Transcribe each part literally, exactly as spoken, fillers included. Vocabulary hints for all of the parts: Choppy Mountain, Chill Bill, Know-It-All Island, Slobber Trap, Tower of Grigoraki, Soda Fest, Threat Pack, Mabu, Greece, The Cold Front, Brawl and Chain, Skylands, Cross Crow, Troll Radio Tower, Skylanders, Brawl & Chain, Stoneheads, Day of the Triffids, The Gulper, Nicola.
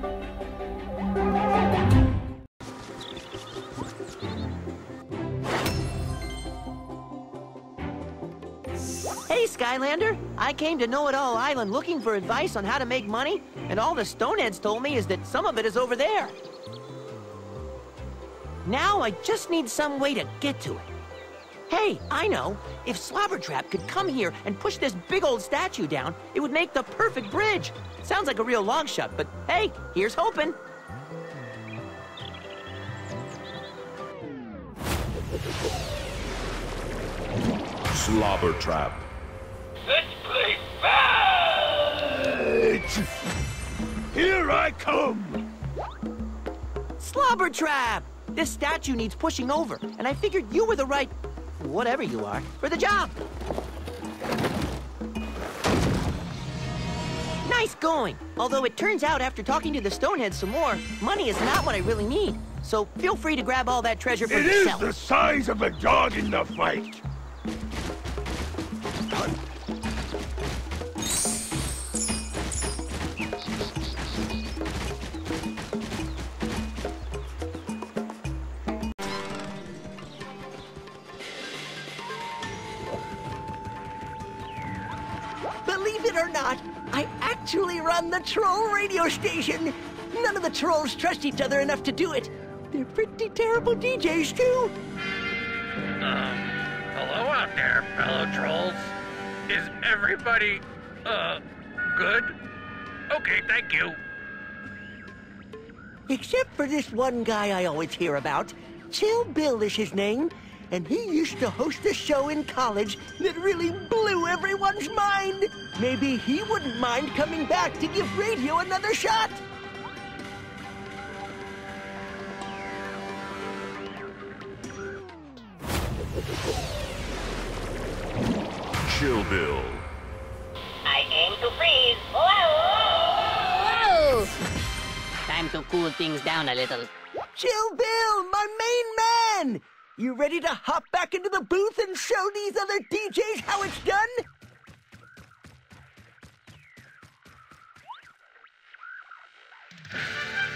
Hey, Skylander. I came to Know-It-All Island looking for advice on how to make money, and all the Stoneheads told me is that some of it is over there. Now I just need some way to get to it. Hey, I know. If Slobber Trap could come here and push this big old statue down, it would make the perfect bridge. Sounds like a real long shot, but hey, here's hoping. Slobber Trap. Let's play fetch! Here I come! Slobber Trap! This statue needs pushing over, and I figured you were the right... whatever you are, for the job. Nice going. Although it turns out after talking to the Stoneheads some more, money is not what I really need. So feel free to grab all that treasure for it yourself. It is the size of a dog in the fight. The troll radio station. None of the trolls trust each other enough to do it. They're pretty terrible D Js, too. Um, hello out there, fellow trolls. Is everybody, uh, good? Okay, thank you. Except for this one guy I always hear about. Chill Bill is his name, and he used to host a show in college that really blew everyone's mind. Maybe he wouldn't mind coming back to give radio another shot. Chill Bill. I aim to freeze. Whoa! Whoa! Time to cool things down a little. Chill Bill, my main man! You ready to hop back into the booth and show these other D Js how it's done?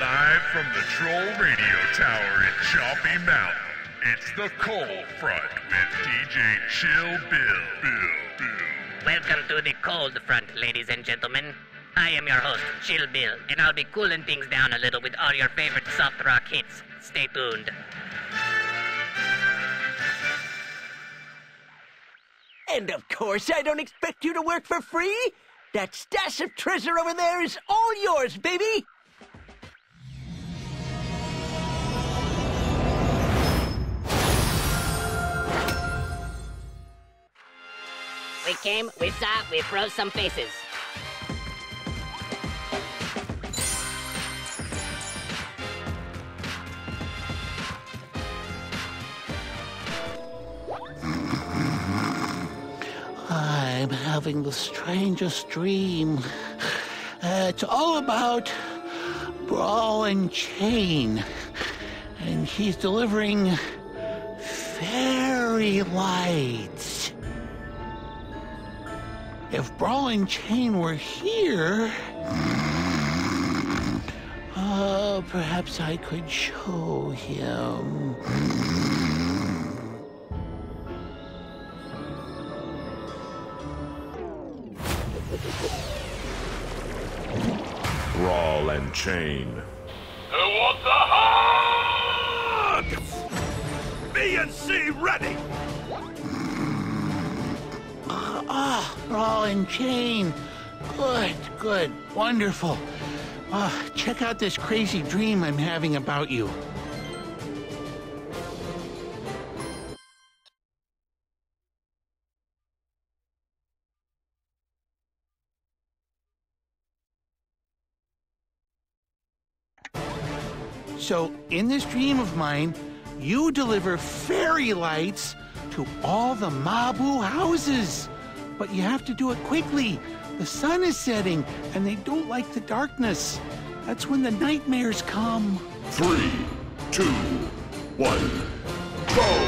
Live from the Troll Radio Tower in Choppy Mountain, it's The Cold Front with D J Chill Bill. Bill, Bill. Welcome to The Cold Front, ladies and gentlemen. I am your host, Chill Bill, and I'll be cooling things down a little with all your favorite soft rock hits. Stay tuned. And of course, I don't expect you to work for free. That stash of treasure over there is all yours, baby. We came, we saw, we froze some faces. I'm having the strangest dream. Uh, it's all about Brawl and Chain. And he's delivering fairy lights. If Brawl and Chain were here... Uh, perhaps I could show him... Brawl and Chain. Who wants a hug? B and C ready! Ah, ah, Brawl and Chain. Good, good, wonderful. Ah, check out this crazy dream I'm having about you. So, in this dream of mine, you deliver fairy lights to all the Mabu houses. But you have to do it quickly. The sun is setting, and they don't like the darkness. That's when the nightmares come. Three, two, one, go!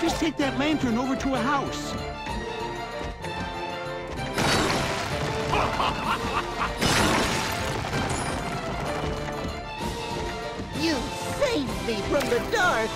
Just take that lantern over to a house. me from the dark!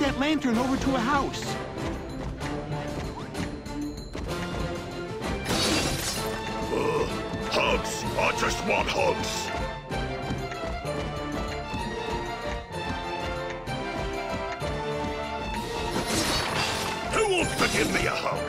That lantern over to a house. Uh, hugs. I just want hugs. Who wants to give me a hug?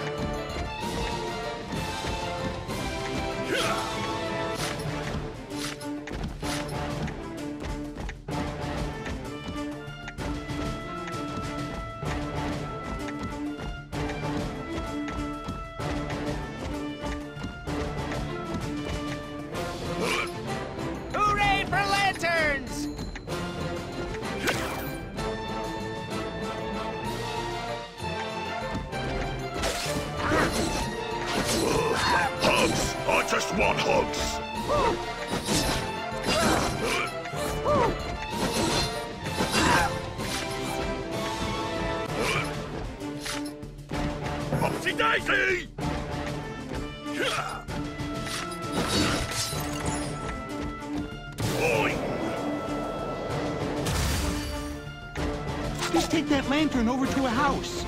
Over to a house.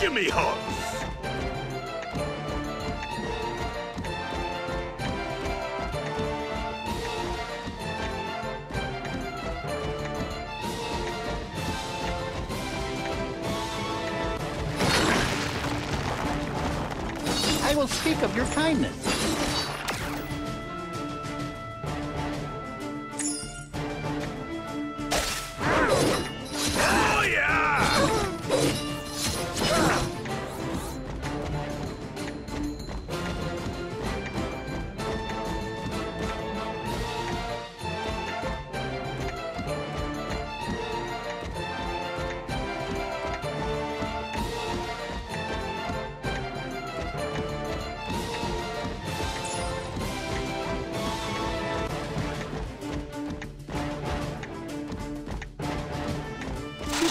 Give me hugs. I will speak of your kindness.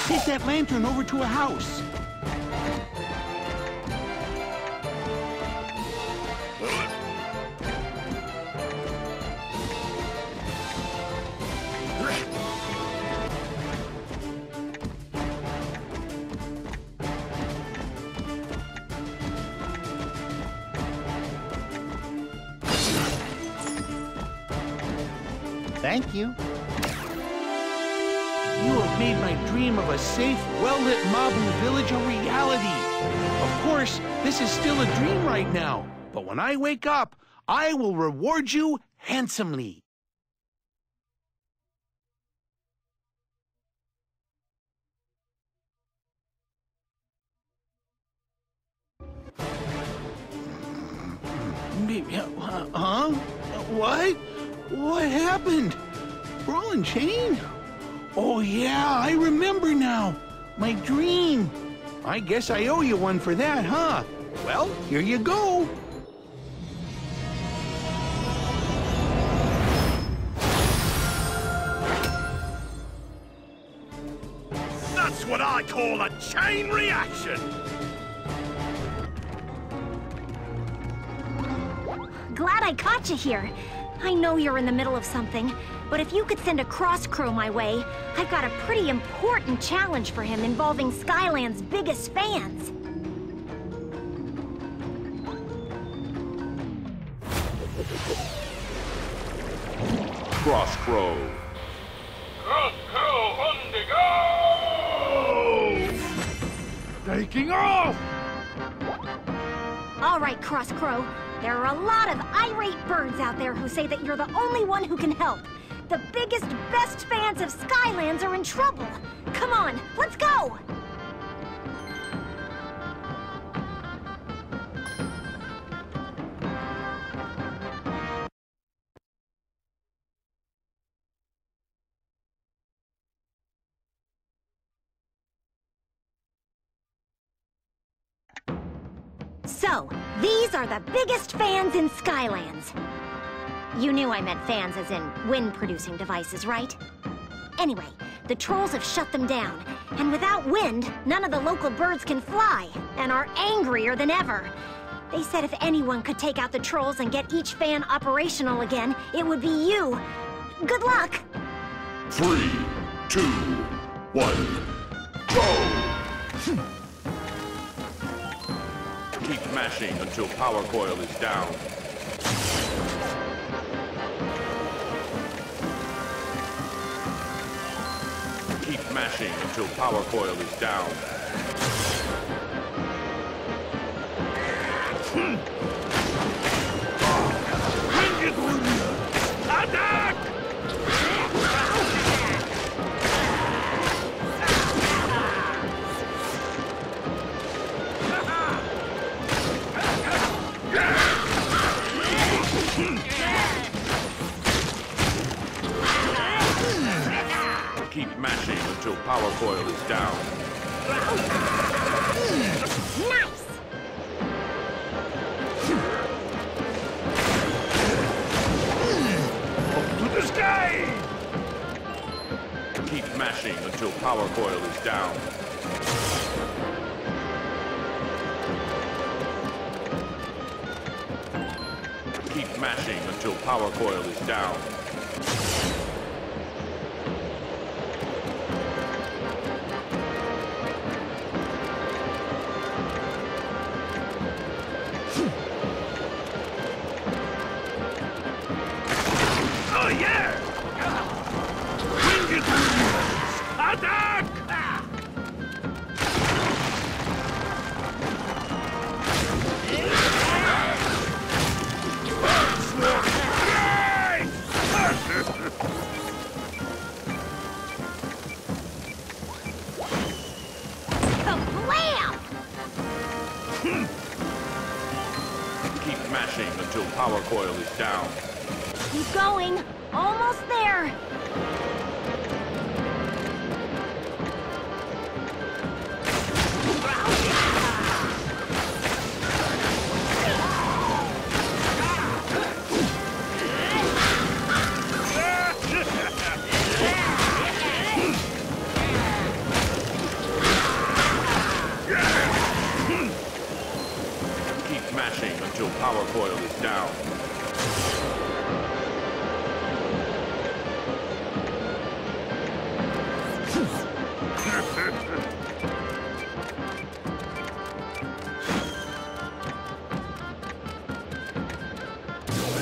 Take that lantern over to a house. Thank you. You have made my dream of a safe, well-lit Mabu village a reality. Of course, this is still a dream right now, but when I wake up, I will reward you handsomely. Huh? What? What happened? Brawl and Chain? Oh yeah, I remember now. My dream. I guess I owe you one for that, huh? Well, here you go. That's what I call a chain reaction. Glad I caught you here. I know you're in the middle of something, but if you could send a Cross Crow my way, I've got a pretty important challenge for him involving Skyland's biggest fans. Cross Crow. Cross Crow on the go! Taking off! All right, Cross Crow. There are a lot of irate birds out there who say that you're the only one who can help. The biggest, best fans of Skylands are in trouble. Come on, let's go! So, these are the biggest fans in Skylands. You knew I meant fans as in wind-producing devices, right? Anyway, the trolls have shut them down, and without wind, none of the local birds can fly, and are angrier than ever. They said if anyone could take out the trolls and get each fan operational again, it would be you. Good luck! Three, two, one, go! Keep mashing until power coil is down. Keep mashing until power coil is down. Attack! Keep mashing until power coil is down. Nice! Up to the sky! Keep mashing until power coil is down. Keep mashing until power coil is down. Power coil is down. Keep going. Almost there. power coil is down.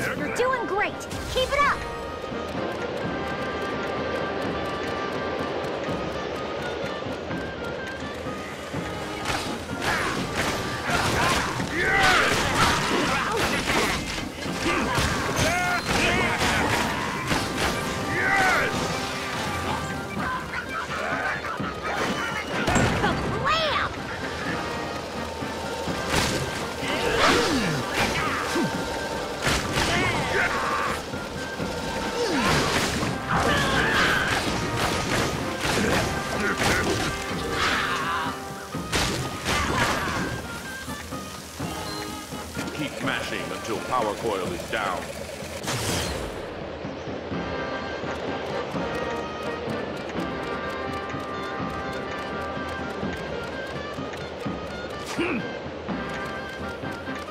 You're doing great. Keep it up. Until power coil is down. Until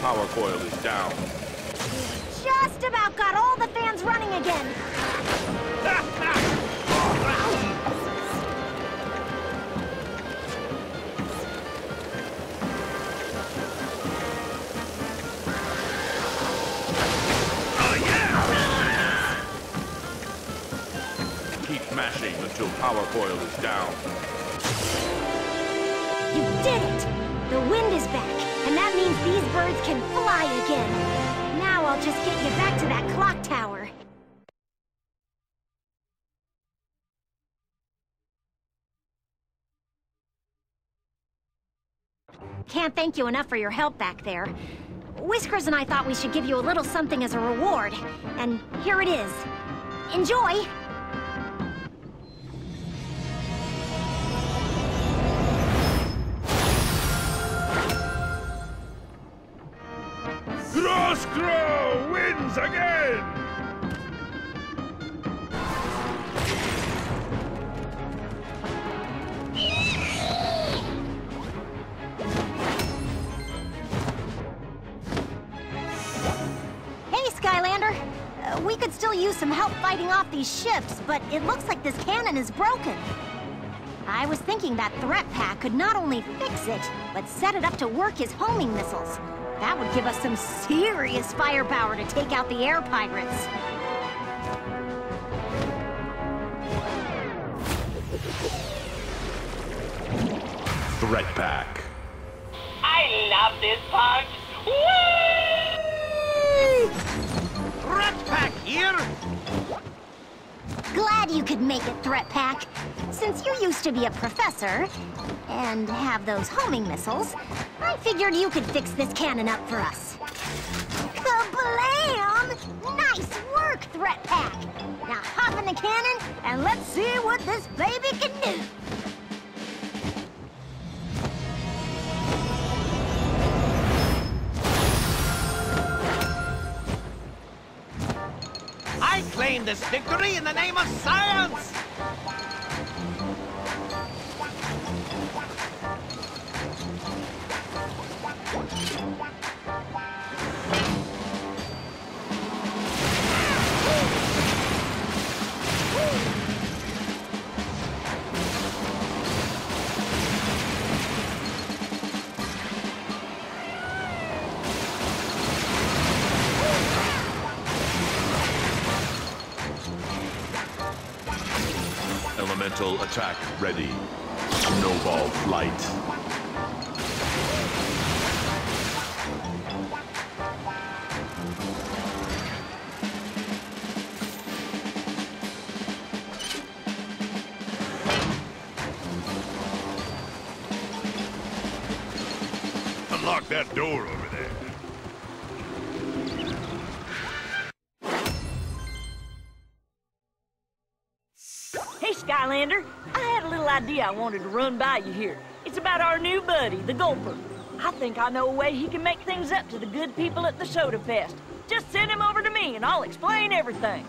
power coil is down. Just about got all the fans running again. Oh, yeah! Keep mashing until power coil is down. You did it! The wind is back. And that means these birds can fly again. Now I'll just get you back to that clock tower. Can't thank you enough for your help back there. Whiskers and I thought we should give you a little something as a reward. And here it is. Enjoy! Cross Crow wins again! Hey, Skylander. Uh, we could still use some help fighting off these ships, but it looks like this cannon is broken. I was thinking that Threat Pack could not only fix it, but set it up to work his homing missiles. That would give us some serious firepower to take out the air pirates. Threat Pack. I love this part. Whee! Threat Pack here. Glad you could make it, Threat Pack. Since you used to be a professor and have those homing missiles, I figured you could fix this cannon up for us. Kablam! Nice work, Threat Pack! Now hop in the cannon and let's see what this baby can do. I claim this victory in the name of science! Elemental attack ready. Snowball flight. Unlock that door over there. Skylander, I had a little idea I wanted to run by you here. It's about our new buddy, the Gulper. I think I know a way he can make things up to the good people at the Soda Fest. Just send him over to me and I'll explain everything.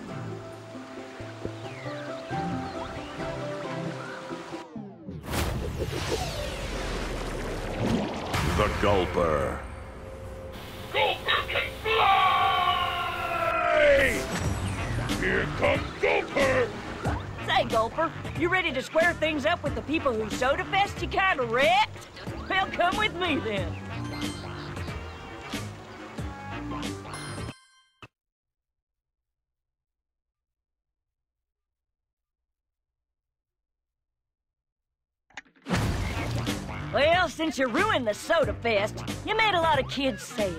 The Gulper. Gulper can fly! Here comes Gulper! Say, Gulper, you ready to square things up with the people who Soda Fest you kinda wrecked? Well, come with me then. Well, since you ruined the Soda Fest, you made a lot of kids sad.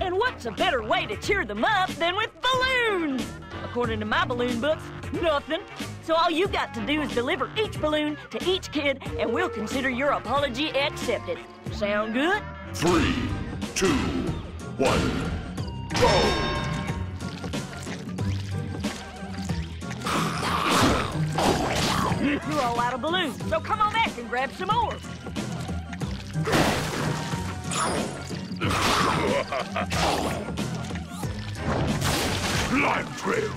And what's a better way to cheer them up than with balloons? According to my balloon books, nothing. So all you got to do is deliver each balloon to each kid, and we'll consider your apology accepted. Sound good? Three, two, one, go! You're all out of balloons, so come on back and grab some more. Lime trail.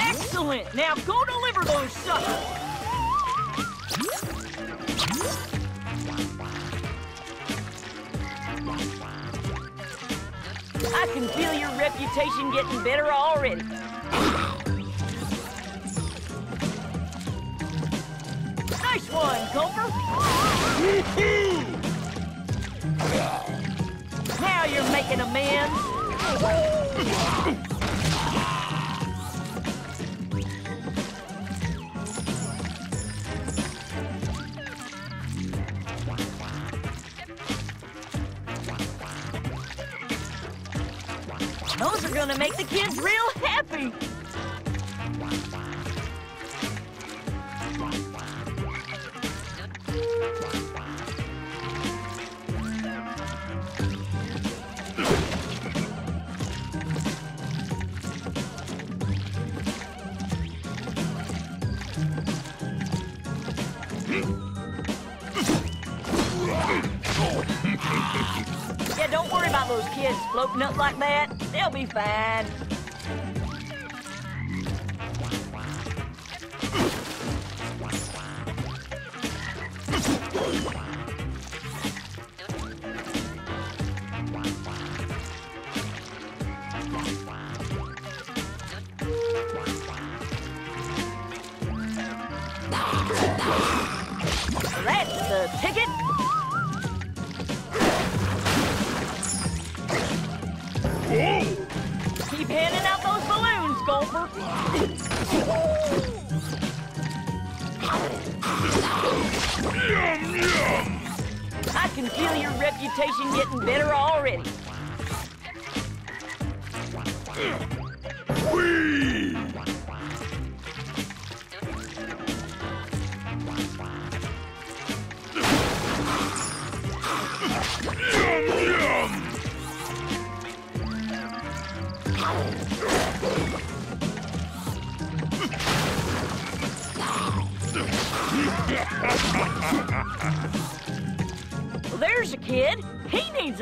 Excellent. Now go deliver those suckers. I can feel your reputation getting better already. Nice one, Gulper! Woohoo! Now you're making amends! Those are gonna make the kids real happy! Yeah, don't worry about those kids floating up like that. They'll be fine.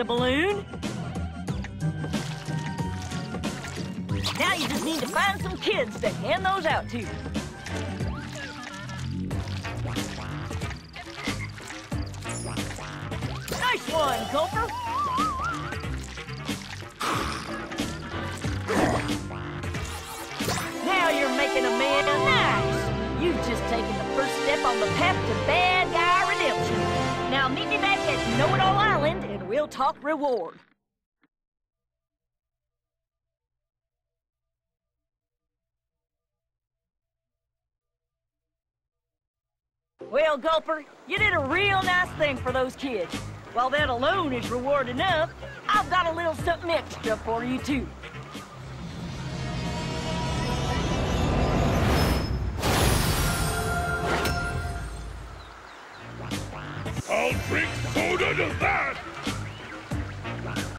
A balloon. Now you just need to find some kids to hand those out to. Nice one, Gulper. Now you're making a man nice. You've just taken the first step on the path to bad guy redemption. Now meet me back at Know-It-All Island. We'll talk reward. Well, Gulper, you did a real nice thing for those kids. While that alone is reward enough, I've got a little something extra for you, too. I'll drink soda